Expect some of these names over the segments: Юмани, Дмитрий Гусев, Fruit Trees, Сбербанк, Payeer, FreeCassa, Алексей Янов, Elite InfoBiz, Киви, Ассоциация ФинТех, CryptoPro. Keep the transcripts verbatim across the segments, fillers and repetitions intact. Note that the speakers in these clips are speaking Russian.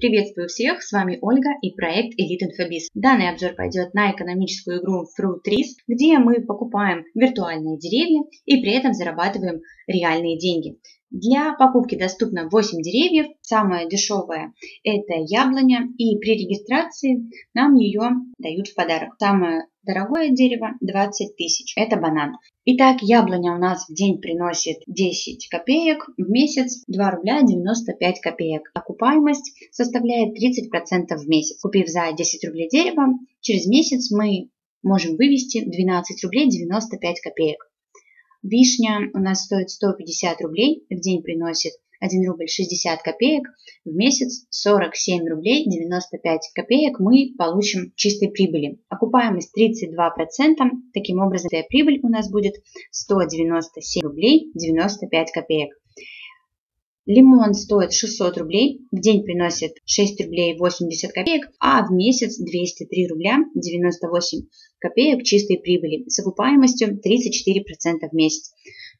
Приветствую всех, с вами Ольга и проект Elite InfoBiz. Данный обзор пойдет на экономическую игру Fruit Trees, где мы покупаем виртуальные деревья и при этом зарабатываем реальные деньги. Для покупки доступно восемь деревьев, самое дешевое это яблоня, и при регистрации нам ее дают в подарок. Самое дорогое дерево двадцать тысяч, это банан. Итак, яблоня у нас в день приносит десять копеек, в месяц два рубля девяносто пять копеек. Окупаемость составляет тридцать процентов в месяц. Купив за десять рублей дерево, через месяц мы можем вывести двенадцать рублей девяносто пять копеек. Вишня у нас стоит сто пятьдесят рублей, в день приносит один рубль шестьдесят копеек, в месяц сорок семь рублей девяносто пять копеек мы получим чистой прибыли. Окупаемость тридцать два процента, таким образом прибыль у нас будет сто девяносто семь рублей девяносто пять копеек. Лимон стоит шестьсот рублей, в день приносит шесть рублей восемьдесят копеек, а в месяц двести три рубля девяносто восемь копеек чистой прибыли с окупаемостью тридцать четыре процента в месяц.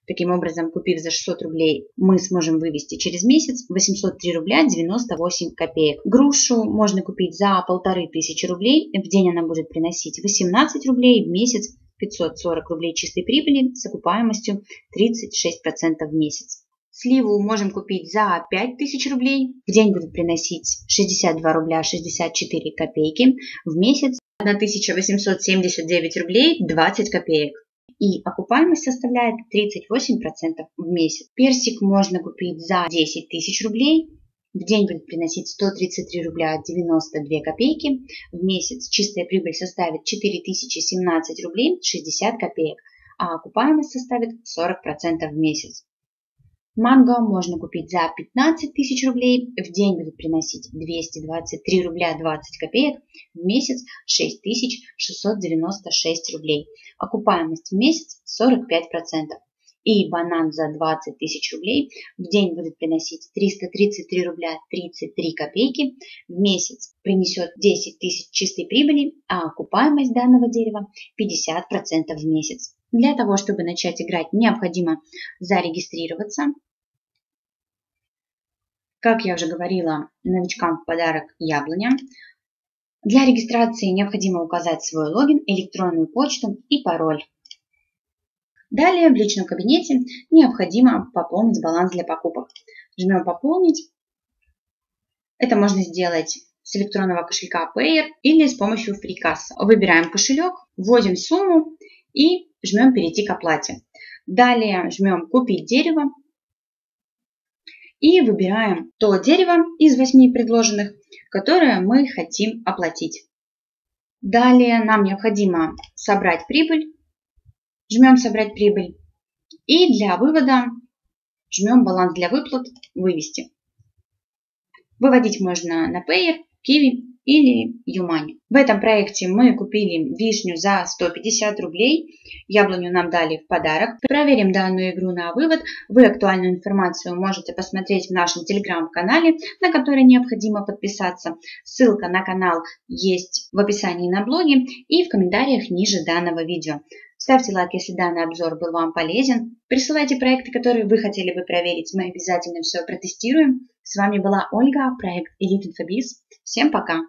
Таким образом, купив за шестьсот рублей, мы сможем вывести через месяц восемьсот три рубля девяносто восемь копеек. Грушу можно купить за полторы тысячи рублей, в день она будет приносить восемнадцать рублей, в месяц пятьсот сорок рублей чистой прибыли с окупаемостью тридцать шесть процентов в месяц. Сливу можем купить за пять тысяч рублей, в день будет приносить шестьдесят два рубля шестьдесят четыре копейки, в месяц тысяча восемьсот семьдесят девять рублей двадцать копеек. И окупаемость составляет тридцать восемь процентов в месяц. Персик можно купить за десять тысяч рублей, в день будет приносить сто тридцать три рубля девяносто две копейки, в месяц чистая прибыль составит четыре тысячи семнадцать рублей шестьдесят копеек, а окупаемость составит сорок процентов в месяц. Манго можно купить за пятнадцать тысяч рублей, в день будет приносить двести двадцать три рубля двадцать копеек, в месяц шесть тысяч шестьсот девяносто шесть рублей. Окупаемость в месяц сорок пять процентов. И банан за двадцать тысяч рублей, в день будет приносить триста тридцать три рубля тридцать три копейки, в месяц принесет десять тысяч чистой прибыли, а окупаемость данного дерева пятьдесят процентов в месяц. Для того, чтобы начать играть, необходимо зарегистрироваться. Как я уже говорила, новичкам в подарок яблоня. Для регистрации необходимо указать свой логин, электронную почту и пароль. Далее в личном кабинете необходимо пополнить баланс для покупок. Жмем «Пополнить». Это можно сделать с электронного кошелька Payeer или с помощью FreeCassa. Выбираем кошелек, вводим сумму и жмем «Перейти к оплате». Далее жмем «Купить дерево» и выбираем то дерево из восьми предложенных, которое мы хотим оплатить. Далее нам необходимо собрать прибыль. Жмем «Собрать прибыль» и для вывода жмем «Баланс для выплат» «Вывести». Выводить можно на Payeer, Киви или Юмани. В этом проекте мы купили вишню за сто пятьдесят рублей, яблоню нам дали в подарок. Проверим данную игру на вывод. Вы актуальную информацию можете посмотреть в нашем Telegram-канале, на который необходимо подписаться. Ссылка на канал есть в описании на блоге и в комментариях ниже данного видео. Ставьте лайк, если данный обзор был вам полезен. Присылайте проекты, которые вы хотели бы проверить. Мы обязательно все протестируем. С вами была Ольга, проект Elite InfoBiz. Всем пока!